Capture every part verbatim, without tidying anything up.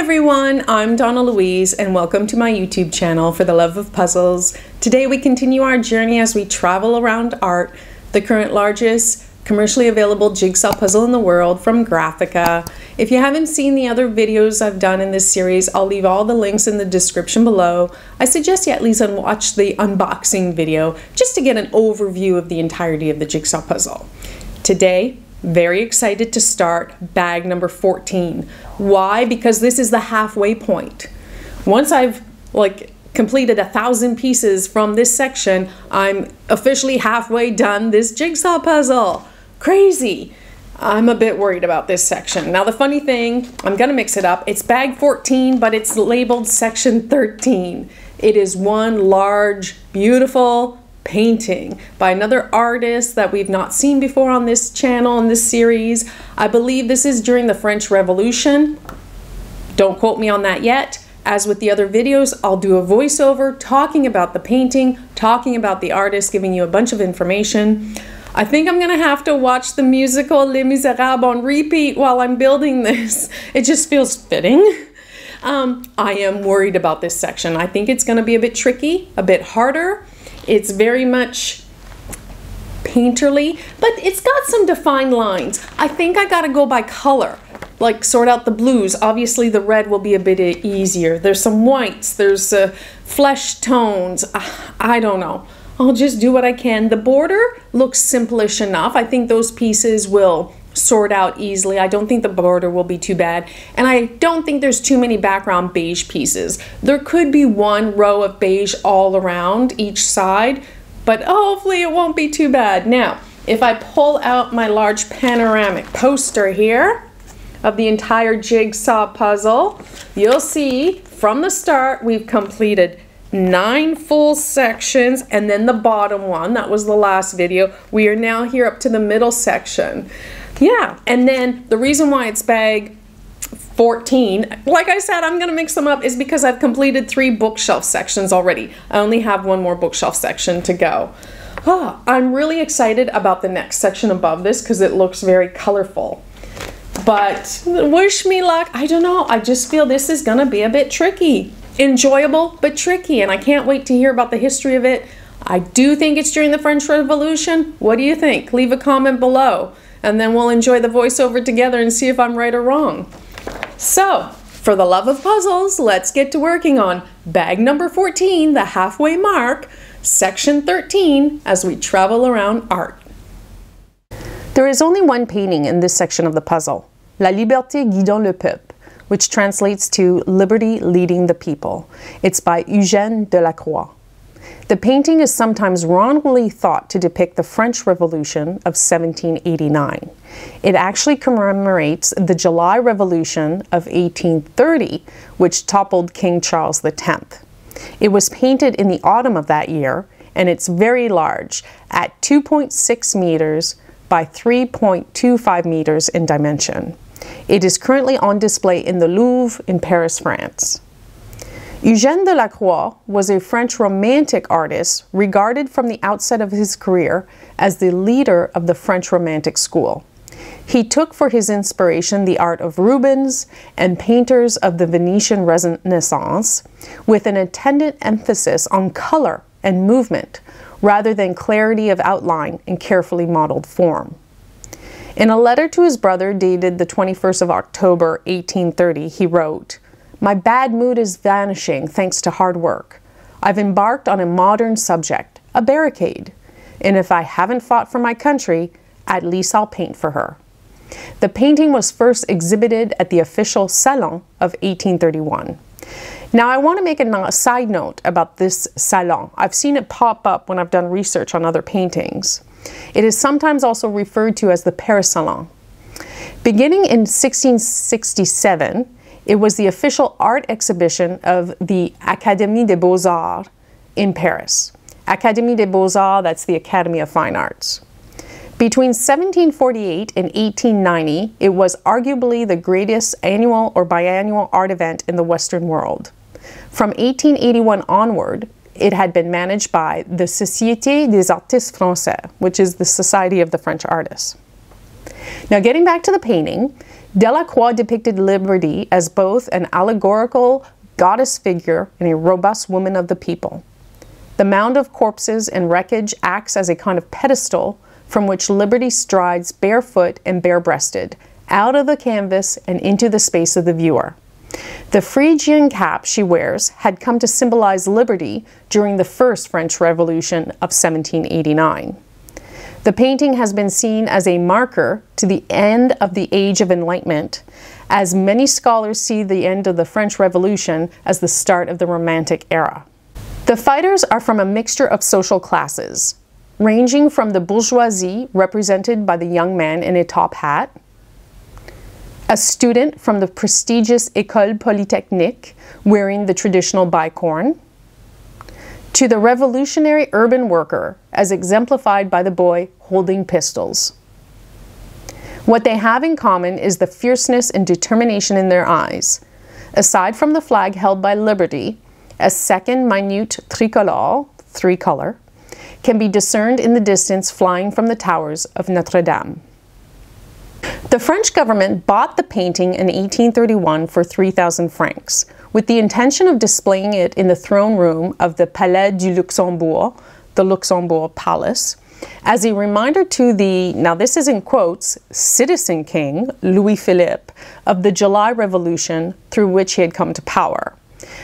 everyone, I'm Donna Louise and welcome to my YouTube channel for the love of puzzles. Today we continue our journey as we travel around art, the current largest commercially available jigsaw puzzle in the world from Grafika. If you haven't seen the other videos I've done in this series, I'll leave all the links in the description below. I suggest you at least watch the unboxing video just to get an overview of the entirety of the jigsaw puzzle. Today, very excited to start bag number fourteen. Why? Because this is the halfway point. Once I've like completed a thousand pieces from this section, I'm officially halfway done this jigsaw puzzle. Crazy. I'm a bit worried about this section. Now the funny thing, I'm gonna mix it up. It's bag fourteen, but it's labeled section thirteen. It is one large, beautiful painting by another artist that we've not seen before on this channel, in this series. I believe this is during the French Revolution. Don't quote me on that yet. As with the other videos, I'll do a voiceover talking about the painting, talking about the artist, giving you a bunch of information. I think I'm gonna have to watch the musical Les Misérables on repeat while I'm building this. It just feels fitting. Um, I am worried about this section. I think it's gonna be a bit tricky, a bit harder. It's very much painterly, but it's got some defined lines. I think I gotta go by color, like sort out the blues. Obviously the red will be a bit easier. There's some whites, there's uh, flesh tones. Uh, I don't know. I'll just do what I can. The border looks simplish enough. I think those pieces will sort out easily. I don't think the border will be too bad. And I don't think there's too many background beige pieces. There could be one row of beige all around each side, but hopefully it won't be too bad. Now, if I pull out my large panoramic poster here of the entire jigsaw puzzle, you'll see from the start we've completed nine full sections, and then the bottom one, that was the last video. We are now here up to the middle section. Yeah, and then the reason why it's bag fourteen, like I said, I'm gonna mix them up, is because I've completed three bookshelf sections already. I only have one more bookshelf section to go. Oh, I'm really excited about the next section above this because it looks very colorful. But wish me luck. I don't know, I just feel this is gonna be a bit tricky. Enjoyable, but tricky, and I can't wait to hear about the history of it. I do think it's during the French Revolution. What do you think? Leave a comment below. And then we'll enjoy the voiceover together and see if I'm right or wrong. So, for the love of puzzles, let's get to working on bag number fourteen, the halfway mark, section thirteen, as we travel around art. There is only one painting in this section of the puzzle, La Liberté Guidant le Peuple, which translates to Liberty Leading the People. It's by Eugène Delacroix. The painting is sometimes wrongly thought to depict the French Revolution of seventeen eighty-nine. It actually commemorates the July Revolution of eighteen thirty, which toppled King Charles the tenth. It was painted in the autumn of that year, and it's very large, at two point six meters by three point two five meters in dimension. It is currently on display in the Louvre in Paris, France. Eugène Delacroix was a French Romantic artist regarded from the outset of his career as the leader of the French Romantic school. He took for his inspiration the art of Rubens and painters of the Venetian Renaissance, with an attendant emphasis on color and movement, rather than clarity of outline and carefully modeled form. In a letter to his brother dated the twenty-first of October, eighteen thirty, he wrote, "My bad mood is vanishing thanks to hard work. I've embarked on a modern subject, a barricade. And if I haven't fought for my country, at least I'll paint for her." The painting was first exhibited at the official Salon of eighteen thirty-one. Now I want to make a side note about this Salon. I've seen it pop up when I've done research on other paintings. It is sometimes also referred to as the Paris Salon. Beginning in sixteen sixty-seven, it was the official art exhibition of the Académie des Beaux-Arts in Paris. Académie des Beaux-Arts, that's the Academy of Fine Arts. Between seventeen forty-eight and eighteen ninety, it was arguably the greatest annual or biannual art event in the Western world. From eighteen eighty-one onward, it had been managed by the Société des Artistes Français, which is the Society of the French Artists. Now getting back to the painting, Delacroix depicted Liberty as both an allegorical goddess figure and a robust woman of the people. The mound of corpses and wreckage acts as a kind of pedestal from which Liberty strides barefoot and bare-breasted, out of the canvas and into the space of the viewer. The Phrygian cap she wears had come to symbolize liberty during the First French Revolution of seventeen eighty-nine. The painting has been seen as a marker to the end of the Age of Enlightenment, as many scholars see the end of the French Revolution as the start of the Romantic era. The fighters are from a mixture of social classes, ranging from the bourgeoisie, represented by the young man in a top hat, a student from the prestigious École Polytechnique wearing the traditional bicorne, to the revolutionary urban worker, as exemplified by the boy holding pistols. What they have in common is the fierceness and determination in their eyes. Aside from the flag held by Liberty, a second minute tricolore, three-color, can be discerned in the distance flying from the towers of Notre-Dame. The French government bought the painting in eighteen thirty-one for three thousand francs, with the intention of displaying it in the throne room of the Palais du Luxembourg, the Luxembourg Palace, as a reminder to the, now this is in quotes, citizen king, Louis-Philippe, of the July Revolution through which he had come to power.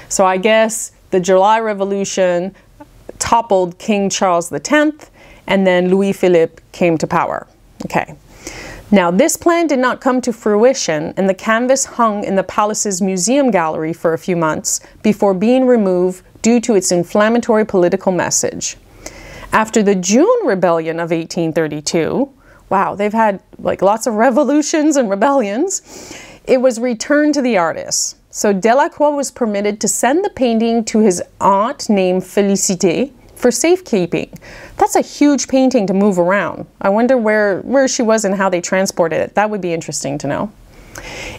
So I guess the July Revolution toppled King Charles the tenth, and then Louis-Philippe came to power. Okay. Now, this plan did not come to fruition, and the canvas hung in the palace's museum gallery for a few months before being removed due to its inflammatory political message. After the June Rebellion of eighteen thirty-two, wow, they've had like lots of revolutions and rebellions, it was returned to the artist. So Delacroix was permitted to send the painting to his aunt named Félicité for safekeeping. That's a huge painting to move around. I wonder where, where she was and how they transported it. That would be interesting to know.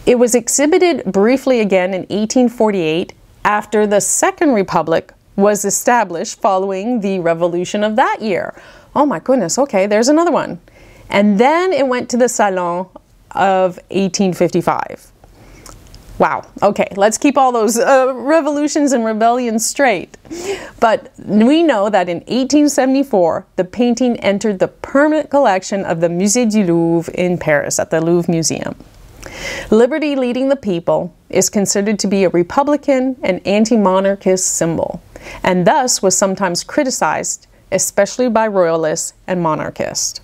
It was exhibited briefly again in eighteen forty-eight after the Second Republic was established following the revolution of that year. Oh my goodness, okay, there's another one. And then it went to the Salon of eighteen fifty-five. Wow, okay, let's keep all those uh, revolutions and rebellions straight. But we know that in eighteen seventy-four, the painting entered the permanent collection of the Musée du Louvre in Paris, at the Louvre Museum. Liberty leading the people is considered to be a Republican and anti-monarchist symbol, and thus was sometimes criticized, especially by royalists and monarchists.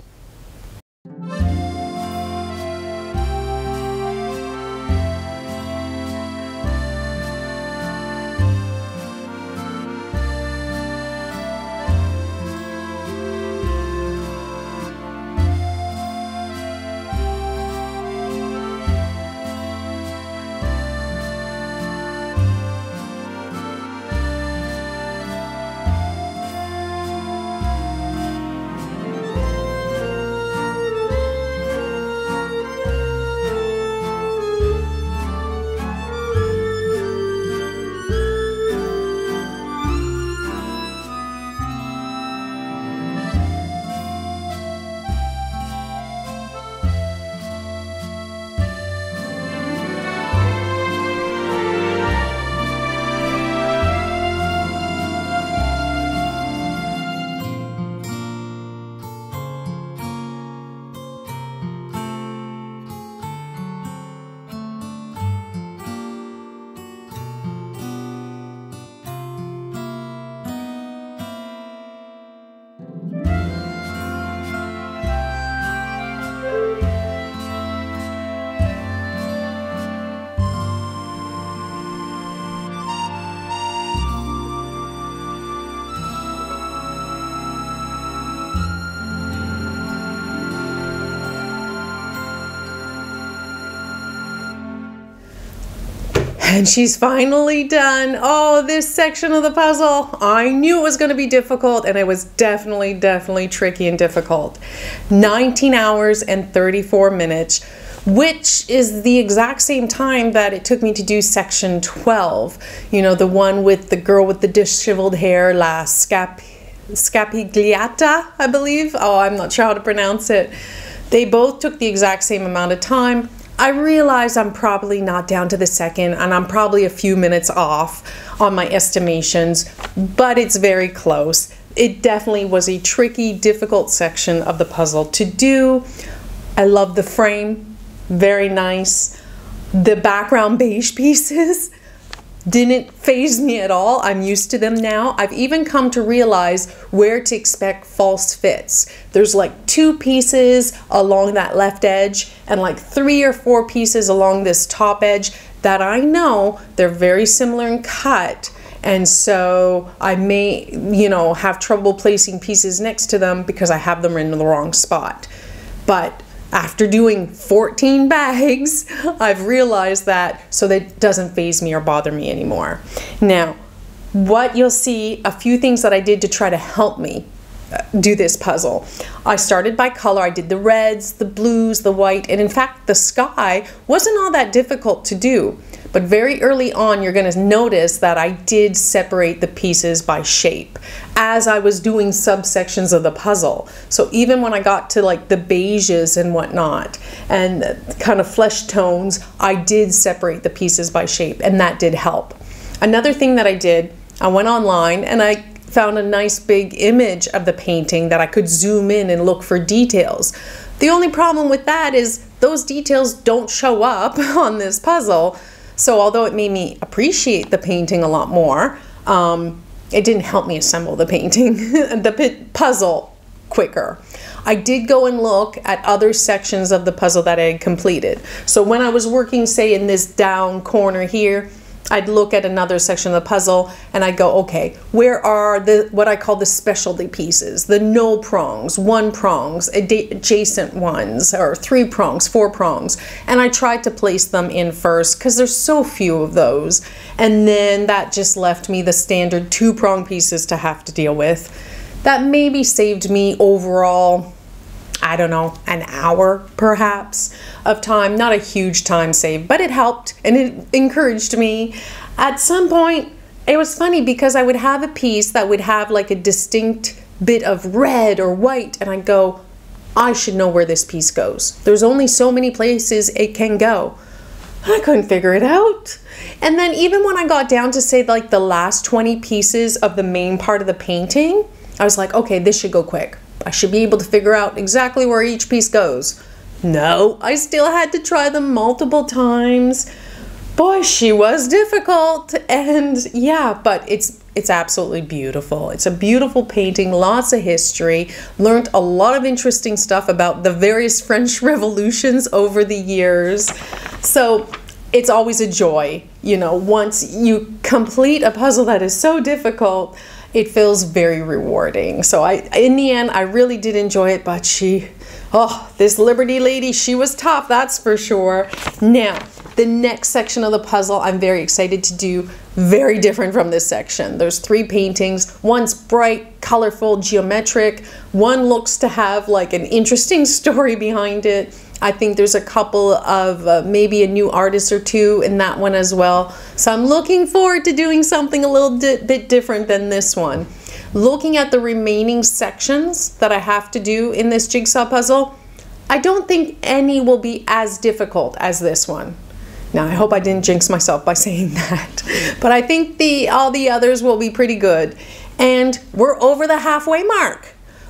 And she's finally done. Oh, this section of the puzzle. I knew it was going to be difficult, and it was definitely, definitely tricky and difficult. nineteen hours and thirty-four minutes, which is the exact same time that it took me to do section twelve. You know, the one with the girl with the disheveled hair, La Scap Scapigliata, I believe. Oh, I'm not sure how to pronounce it. They both took the exact same amount of time. I realize I'm probably not down to the second, and I'm probably a few minutes off on my estimations, but it's very close. It definitely was a tricky, difficult section of the puzzle to do. I love the frame, very nice. The background beige pieces didn't faze me at all. I'm used to them now. I've even come to realize where to expect false fits. There's like two pieces along that left edge and like three or four pieces along this top edge that I know they're very similar in cut. And so I may, you know, have trouble placing pieces next to them because I have them in the wrong spot. But after doing fourteen bags, I've realized that, so that doesn't faze me or bother me anymore. Now, what you'll see, a few things that I did to try to help me do this puzzle. I started by color. I did the reds, the blues, the white, and in fact, the sky wasn't all that difficult to do. But very early on, you're going to notice that I did separate the pieces by shape as I was doing subsections of the puzzle. So even when I got to like the beiges and whatnot and kind of flesh tones, I did separate the pieces by shape, and that did help. Another thing that I did, I went online and I found a nice big image of the painting that I could zoom in and look for details. The only problem with that is those details don't show up on this puzzle. So although it made me appreciate the painting a lot more, um, it didn't help me assemble the painting, the puzzle quicker. I did go and look at other sections of the puzzle that I had completed. So when I was working, say, in this down corner here, I'd look at another section of the puzzle and I'd go, okay, where are the what I call the specialty pieces, the no prongs, one prongs, adjacent ones, or three prongs, four prongs, and I tried to place them in first because there's so few of those, and then that just left me the standard two prong pieces to have to deal with. That maybe saved me overall, I don't know, an hour perhaps of time. Not a huge time save, but it helped and it encouraged me. At some point, it was funny because I would have a piece that would have like a distinct bit of red or white, and I'd go, I should know where this piece goes. There's only so many places it can go. I couldn't figure it out. And then even when I got down to say like the last twenty pieces of the main part of the painting, I was like, okay, this should go quick. I should be able to figure out exactly where each piece goes. No, I still had to try them multiple times. Boy, she was difficult. And yeah, but it's it's absolutely beautiful. It's a beautiful painting, lots of history. Learned a lot of interesting stuff about the various French revolutions over the years. So it's always a joy, you know, once you complete a puzzle that is so difficult, it feels very rewarding. So I, in the end, I really did enjoy it, but she, oh, this Liberty lady, she was tough, that's for sure. Now, the next section of the puzzle I'm very excited to do, very different from this section. There's three paintings. One's bright, colorful, geometric. One looks to have like an interesting story behind it. I think there's a couple of uh, maybe a new artist or two in that one as well. So I'm looking forward to doing something a little di bit different than this one. Looking at the remaining sections that I have to do in this jigsaw puzzle, I don't think any will be as difficult as this one. Now, I hope I didn't jinx myself by saying that, but I think the all the others will be pretty good. And we're over the halfway mark.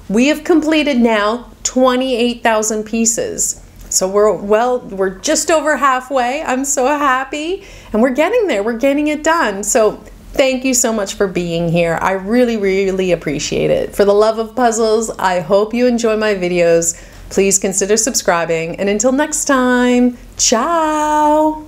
We have completed now twenty-eight thousand pieces. So we're, well, we're just over halfway. I'm so happy, and we're getting there. We're getting it done. So thank you so much for being here. I really, really appreciate it. For the love of puzzles, I hope you enjoy my videos. Please consider subscribing, and until next time, ciao.